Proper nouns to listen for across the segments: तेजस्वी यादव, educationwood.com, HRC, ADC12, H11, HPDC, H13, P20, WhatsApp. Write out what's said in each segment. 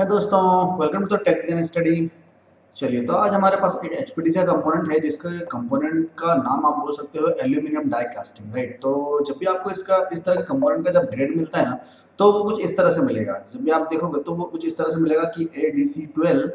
है दोस्तों, welcome to technical study. चलिए तो आज हमारे पास एक एचपीडीसी कंपोनेंट है जिसका कंपोनेंट का नाम आप बोल सकते हो एल्यूमिनियम डाई कास्टिंग, राइट। तो जब भी आपको इसका इस तरह के कंपोनेंट का जब ग्रेड मिलता है ना तो वो कुछ इस तरह से मिलेगा। जब भी आप देखोगे तो वो कुछ इस तरह से मिलेगा कि ADC12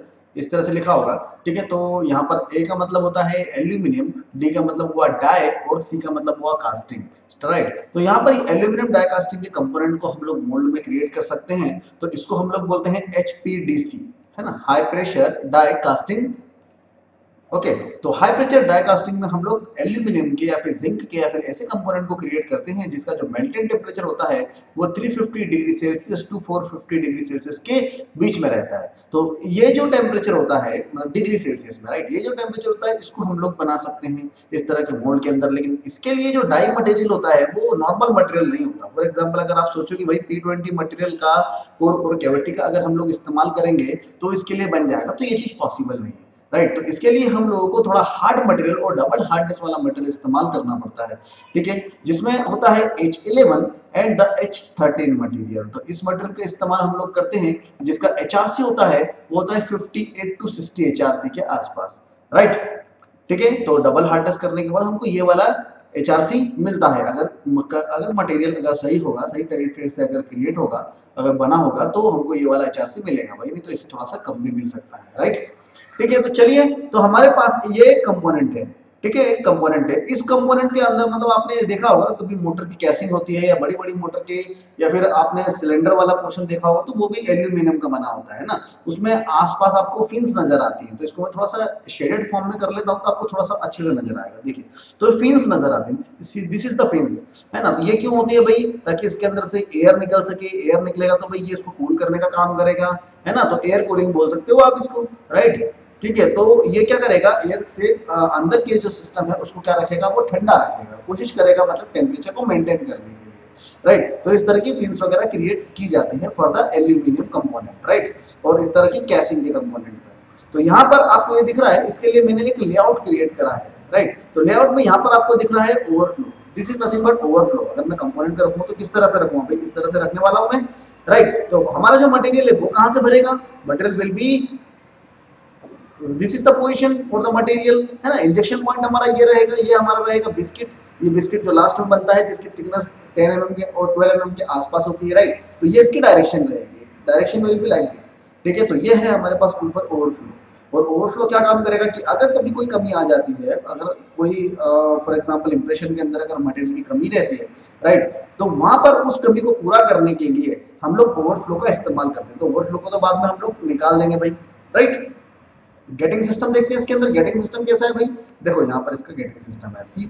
इस तरह से लिखा होगा, ठीक है। तो यहाँ पर A का मतलब होता है एल्यूमिनियम, D का मतलब हुआ डाई और C का मतलब हुआ कास्टिंग, राइट। तो यहाँ पर एल्यूमिनियम डाई कास्टिंग के कंपोनेंट को हम लोग मोल्ड में क्रिएट कर सकते हैं, तो इसको हम लोग बोलते हैं HPDC, है ना, high pressure die casting. Okay, तो हाई प्रेशर डाई कास्टिंग में हम लोग एल्यूमिनियम के या फिर जिंक के या फिर ऐसे कंपोनेंट को क्रिएट करते हैं जिसका जो मेल्टिंग टेम्परेचर होता है वो 350 degree Celsius to 450 degree Celsius के बीच में रहता है। तो ये जो टेम्परेचर होता है डिग्री सेल्सियस में, राइट, ये जो टेम्परेचर होता है इसको हम लोग बना सकते हैं इस तरह के मोल्ड के अंदर। लेकिन इसके लिए जो डाई मटेरियल होता है वो नॉर्मल मटेरियल नहीं होता। फॉर एग्जाम्पल, अगर आप सोचो कि भाई P20 मटेरियल का और कैविटी का अगर हम लोग इस्तेमाल करेंगे तो इसके लिए बन जाएगा, तो ये चीज पॉसिबल नहीं है, राइट। तो इसके लिए हम लोगों को थोड़ा हार्ड मटेरियल और डबल हार्डनेस वाला मटेरियल इस्तेमाल करना पड़ता है, ठीक है, जिसमें होता है H11 and the H13 material. तो इस मटेरियल का इस्तेमाल हम लोग करते हैं जिसका HRC होता है वो होता है 58 टू 60 HRC के आसपास, राइट, ठीक है। तो डबल हार्डनेस करने के बाद हमको ये वाला HRC मिलता है। अगर मटेरियल अगर सही होगा, सही तरीके से अगर क्रिएट होगा, अगर बना होगा तो हमको ये वाला HRC मिलेगा, भाई नहीं तो इससे थोड़ा सा कम भी मिल सकता है, राइट, ठीक है। तो चलिए, तो हमारे पास ये कंपोनेंट है, ठीक है, एक कंपोनेंट है। इस कंपोनेंट के अंदर मतलब आपने देखा होगा तो भी मोटर की कैसिंग होती है या बड़ी बड़ी मोटर के, या फिर आपने सिलेंडर वाला पोर्शन देखा होगा तो वो भी एल्यूमिनियम का बना होता है ना, उसमें आसपास आपको फिन्स नजर आती है। तो इसको मैं थोड़ा सा शेडेड फॉर्म में कर लेता हूँ तो आपको थोड़ा सा अच्छे से नजर आएगा। देखिए, तो फिन्स नजर आती है, दिस इज द फिन्स, है ना। ये क्यों होती है भाई? ताकि इसके अंदर से एयर निकल सके। एयर निकलेगा तो भाई ये इसको कूल करने का काम करेगा, है ना, तो एयर कूलिंग बोल सकते हो आप इसको, राइट, ठीक है। तो ये क्या करेगा, एयर से अंदर के जो सिस्टम है उसको क्या रखेगा, वो ठंडा रखेगा, कोशिश करेगा मतलब टेम्परेचर को मेंटेन करने के लिए, राइट। तो इस तरह की फिन्स वगैरह क्रिएट की जाती है for the aluminium component, right, और इस तरह की कैसिंग के कंपोनेंट पर। तो यहाँ पर आपको ये दिख रहा है, इसके लिए मैंने एक लेआउट क्रिएट करा है, राइट। तो लेआउट में यहाँ पर आपको दिख रहा है overflow, this is nothing but overflow. अगर मैं कंपोनेंट का रखूँ तो किस तरह से रखूँगा, किस तरह से रखने वाला हूँ मैं, राइट। तो हमारा जो मटेरियल है वो कहाँ से भरेगा, material will be, this is the position for the material, है ना। इंजेक्शन पॉइंट हमारा ये रहेगा, ये हमारा रहेगा बिस्किट, ये बिस्किट जो लास्ट में बनता है जिसकी थिकनेस 10 mm के और 12 mm के आसपास होती है, राइट। तो ये इसकी डायरेक्शन रहेगी, डायरेक्शन विल बी लाइक, ठीक है। तो ये है हमारे पास ऊपर ओवरफ्लो, और ओवरफ्लो क्या काम करेगा कि अगर कभी कोई कमी आ जाती है, अगर कोई फॉर एग्जाम्पल इंप्रेशन के अंदर अगर मटेरियल की कमी रहती है, राइट, तो वहां पर उस कमी को पूरा करने के लिए हम लोग ओवरफ्लो का इस्तेमाल करते हैं। तो ओवरफ्लो को तो बाद में हम लोग निकाल देंगे भाई, राइट। गेटिंग सिस्टम देखते हैं, इसके अंदर गेटिंग सिस्टम कैसा है भाई, देखो यहाँ पर इसका गेटिंग सिस्टम है।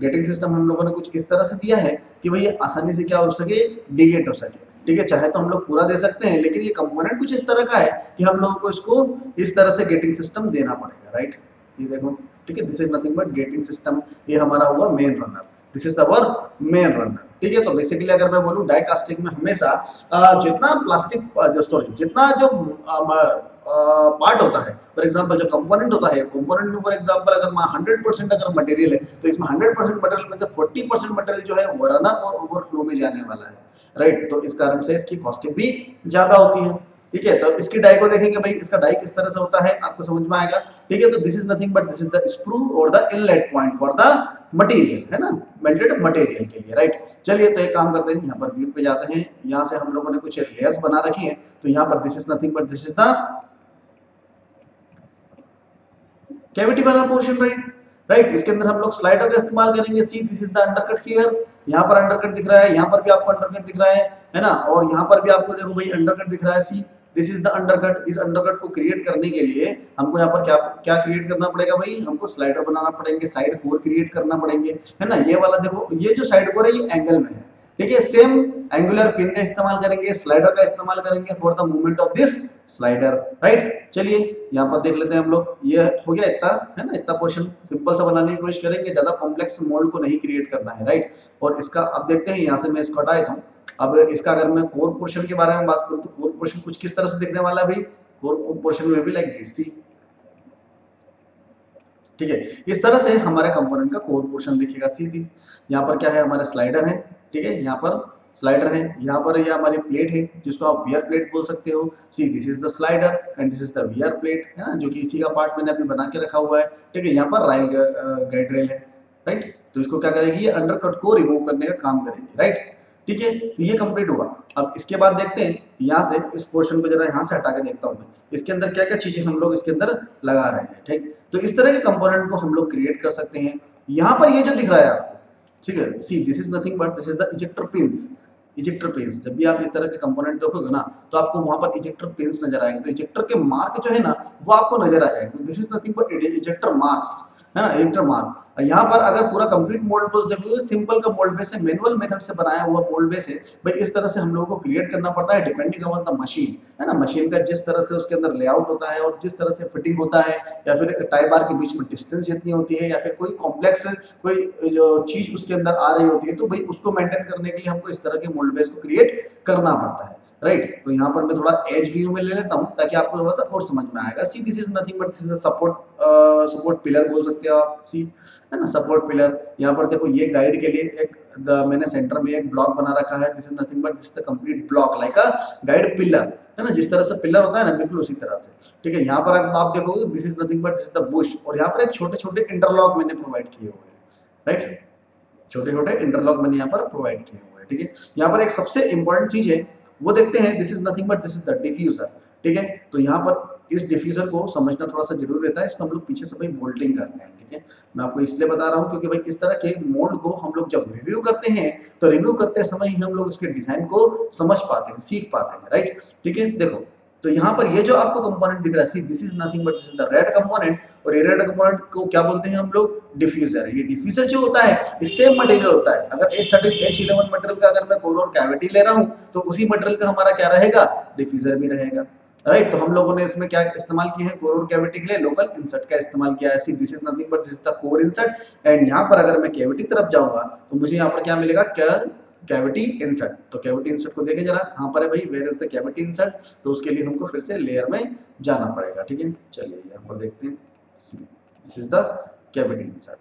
गेटिंग सिस्टम हम लोगों ने कुछ इस तरह से दिया है कि भाई ये आसानी से क्या हो सके, डिगेट हो सके, ठीक है। चाहे तो हम लोग पूरा दे सकते हैं, लेकिन ये कंपोनेंट कुछ इस तरह का है कि हम लोगों को इसको इस तरह से गेटिंग सिस्टम देना पड़ेगा, राइट, ये देखो, ठीक है। This is nothing but gating system, ये हमारा हुआ main runner, this is our main runner, ठीक है। तो बेसिकली अगर मैं बोलूँ डाई कास्टिंग में हमेशा जितना प्लास्टिक जितना जो पार्ट होता है, फॉर एग्जांपल जो कंपोनेंट होता है, कंपोनेंट में फॉर एग्जांपल अगर 100% अगर मटेरियल है तो इसमें 100% मटेरियल में से 40% मटेरियल जो है वो रनअप और ओवरफ्लो में जाने वाला है, राइट। तो इस कारण से इसकी कॉस्टिंग भी ज्यादा होती है, ठीक है। तो इसकी डाई को देखेंगे भाई, इसका डाई किस तरह से होता है आपको समझ में आएगा, ठीक है। तो this is nothing but this is the screw और the inlet point for the material, है ना, मेल्टेड मटेरियल के लिए, राइट। चलिए तो एक काम करते हैं, यहाँ पर व्यू पे जाते हैं, यहाँ से हम लोगों ने कुछ लेयर्स बना रखी है। तो यहाँ पर this is nothing but this is the cavity वाला पोर्शन, राइट। इसके अंदर हम लोग स्लाइडर का इस्तेमाल करेंगे। See this is the undercut here, यहाँ पर अंडरकट दिख रहा है, यहाँ पर भी आपको अंडरकट दिख रहा है ना, और यहाँ पर भी आपको देखो भाई अंडरकट दिख रहा है। See this is the undercut, इस अंडरकट को क्रिएट करने के लिए हमको यहाँ पर क्या क्या क्रिएट करना पड़ेगा भाई, हमको स्लाइडर बनाना पड़ेंगे, साइड कोर क्रिएट करना पड़ेंगे, है ना। ये वाला देखो, ये जो साइड कोर है ये एंगल में है, ठीक है। सेम एंगुलर पिन का इस्तेमाल करेंगे, स्लाइडर का इस्तेमाल करेंगे for the movement of this slider, right. चलिए यहाँ पर देख लेते हैं हम लोग, ये हो गया इतना, है ना, इतना पोर्शन सिंपल सा बनाने की कोशिश करेंगे, ज्यादा कॉम्प्लेक्स मोल्ड को नहीं क्रिएट करना है, राइट। और इसका अब देखते हैं, यहाँ से मैं इसको हटाया हूँ। अब इसका अगर मैं कोर पोर्शन के बारे में बात करूँ तो कोर पोर्शन कुछ किस तरह से दिखने वाला है भाई, कोर पोर्शन में भी लाइक दिस, ठीक है, इस तरह से हमारे कंपोनेंट का कोर पोर्शन दिखेगा। सीधी यहाँ पर क्या है, हमारा स्लाइडर है, ठीक है, यहाँ पर स्लाइडर है, यहाँ पर यह हमारी प्लेट है जिसको आप वीआर प्लेट बोल सकते हो। See this is the slider and this is the VR plate है जो कि इसी का पार्ट मैंने अभी बना के रखा हुआ है। ठीक है, यहाँ पर राइल गाइड रेल है, राइट। तो इसको क्या करेगी, ये अंडरकट को रिमूव करने का काम करेगी, राइट। ठीक है, तो ये कंप्लीट हुआ। अब इसके बाद देखते हैं यहाँ से इस पोर्शन को, जरा यहाँ से हटा के देखता हूँ इसके अंदर क्या क्या चीजें हम लोग इसके अंदर लगा रहे हैं। ठीक, तो इस तरह के कंपोनेंट को हम लोग क्रिएट कर सकते हैं। यहाँ पर ये जो दिख रहा है आपको, ठीक है, see this is nothing but this is the ejector pin. Ejector pin, जब भी आप इस तरह के कंपोनेंट देखोगे ना तो आपको वहां पर इजेक्टर पिन नजर आएंगे। तो इजेक्टर के मार्क जो है ना वो आपको नजर आ जाएंगे। This is nothing but ejector mark है ना, इजेक्टर मार्क। यहाँ पर अगर पूरा कंप्लीट मोल्ड बेस देखोगे, सिंपल का मोल्ड बेस है, मैनुअल मेथड से बनाया हुआ मोल्ड बेस है। भाई इस तरह से हम लोगों को क्रिएट करना पड़ता है, डिपेंडिंग ऑन द मशीन है ना। मशीन का जिस तरह से उसके अंदर लेआउट होता है और जिस तरह से फिटिंग होता है, या फिर टाई बार के बीच में डिस्टेंस जितनी होती है, या फिर कोई कॉम्प्लेक्स कोई जो चीज उसके अंदर आ रही होती है, तो भाई उसको मेंटेन करने के लिए हमको इस तरह के मोल्ड बेस को क्रिएट करना पड़ता है, राइट। तो यहाँ पर मैं थोड़ा एज व्यू में ले लेता हूँ ताकि आपको थोड़ा सा और समझ में आएगा। See this is nothing but this is support pillar बोल सकते हो आप, सी है ना, सपोर्ट पिलर। यहाँ पर देखो ये गाइड के लिए एक मैंने सेंटर में एक ब्लॉक बना रखा है। This is nothing but this is the complete block like a guide pillar है ना, जिस तरह से पिलर होता है ना बिल्कुल उसी तरह से। ठीक है, यहाँ पर आप देखोगे this is nothing but this is the bush. और यहाँ पर एक छोटे छोटे इंटरलॉक मैंने प्रोवाइड किए हुए हैं, राइट, छोटे छोटे इंटरलॉक मैंने यहाँ पर प्रोवाइड किए हुए हैं। ठीक है, यहाँ पर एक सबसे इंपॉर्टेंट चीज है वो देखते हैं, this is nothing but this is the diffuser. ठीक है, तो यहाँ पर इस डिफ्यूजर को समझना थोड़ा सा जरूर रहता है, इसको हम लोग पीछे से भाई बोल्टिंग करते हैं। ठीक है, मैं आपको इसलिए बता रहा हूँ क्योंकि भाई इस तरह के मोल्ड को हम लोग जब रिव्यू करते हैं तो रिव्यू करते समय ही हम लोग इसके डिजाइन को समझ पाते हैं, सीख पाते हैं, राइट। ठीक है, देखो तो यहाँ पर ये जो आपको कंपोनेंट दिख रहा है, this is nothing but this is the red component. और ये रेड कंपोनेंट को क्या बोलते हैं हम लोग, डिफ्यूजर। ये डिफ्यूजर जो होता है इससे मटेरियल होता है। अगर H11 मटेरियल का अगर मैं कोर और कैविटी ले रहा हूँ तो उसी मटेरियल का हमारा क्या रहेगा, डिफ्यूजर भी रहेगा, राइट। तो हम लोगों ने इसमें क्या इस्तेमाल किया है, कोर और कैविटी के लिए लोकल इंसर्ट का इस्तेमाल किया है। This is nothing but this is the core insert. And यहाँ पर अगर मैं कैविटी तरफ जाऊंगा तो मुझे यहाँ पर क्या मिलेगा, कैविटी इंसर्ट। तो कैविटी इंसर्ट को देखें जरा, यहाँ पर है भाई where is the cavity insert. तो उसके लिए हमको फिर से लेयर में जाना पड़ेगा। ठीक है, चलिए यहाँ पर देखते हैं, this is the cavity insert,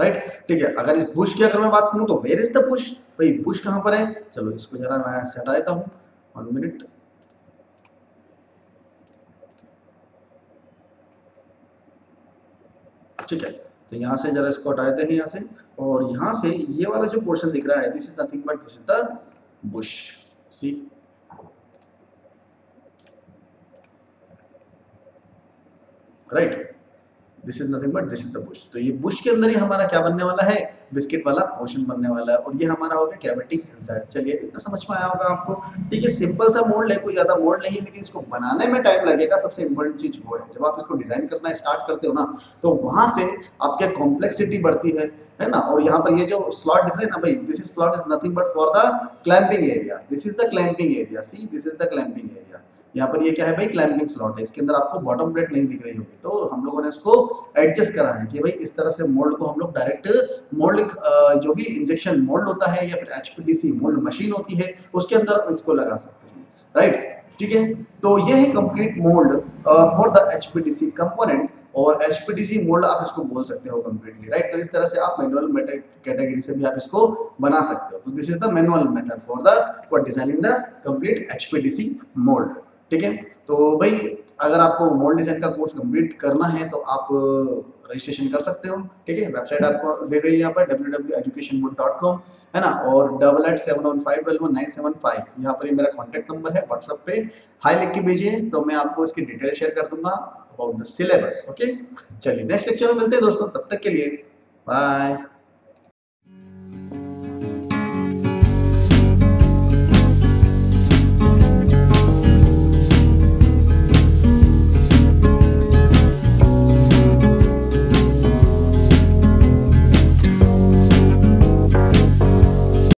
right. ठीक है, अगर इस बुश की अगर मैं बात करूँ तो वेयर इज द बुश, भाई बुश कहाँ पर है। चलो इसको जरा मैं हटा देता हूँ, 1 मिनट। ठीक है, तो यहाँ से जरा इसको हटा देते हैं यहाँ से, और यहाँ से ये वाला जो पोर्शन दिख रहा है this is nothing but this is the bush, see. Right, this is nothing but this is the bush. तो ये बुश के अंदर ही हमारा क्या बनने वाला है, बिस्किट वाला पोर्शन बनने वाला है, और ये हमारा होगा कैविटी इंसर्ट। चलिए इतना समझ में आया होगा आपको। ठीक है, सिंपल सा मोल्ड है, कोई ज्यादा मोल्ड नहीं, लेकिन इसको बनाने में टाइम लगेगा। सबसे इम्पोर्टेंट चीज वो है, जब आप इसको डिजाइन करना स्टार्ट करते हो ना तो वहां से आपकी कॉम्प्लेक्सिटी बढ़ती है ना। और यहाँ पर ये जो स्लॉट दिख रहे हैं ना भाई, this is slot is nothing but for the clamping area. This is the clamping area, see this is the clamping area. यहाँ पर ये क्या है भाई, क्लैंपिंग स्लॉट है। इसके अंदर आपको बॉटम प्लेट नहीं दिख रही होगी, तो हम लोगों ने इसको एडजस्ट करा है कि भाई इस तरह से मोल्ड को हम लोग डायरेक्ट मोल्ड जो भी इंजेक्शन मोल्ड होता है या फिर एचपीडीसी मोल्ड मशीन होती है उसके अंदर इसको लगा सकते हैं, राइट। ठीक है, तो ये है complete mould for the HPDC component, और एचपीडीसी मोल्ड आप इसको बोल सकते हो कंप्लीटली, राइट। तो इस तरह से आप मैनुअल मेथड कैटेगरी से भी आप इसको बना सकते हो। तो this is the manual method for the for designing the complete HPDC mould. ठीक है, तो भाई अगर आपको मोल्ड डिजाइन का कोर्स कंप्लीट करना है तो आप रजिस्ट्रेशन कर सकते हो। ठीक है, वेबसाइट आपको दे रही है यहाँ पर www.educationwood.com है ना, और 8871512975 यहाँ पर ये मेरा कॉन्टैक्ट नंबर है। व्हाट्सएप पे हाई लिख के भेजिए तो मैं आपको इसकी डिटेल शेयर कर दूंगा अबाउट द सिलेबस। ओके, चलिए नेक्स्ट लेक्चर में मिलते हैं दोस्तों, तब तक के लिए बाय।